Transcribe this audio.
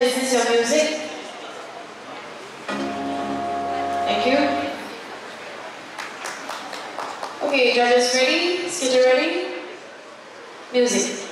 Is this your music? Thank you. Okay, judges ready? Sketcher ready? Music.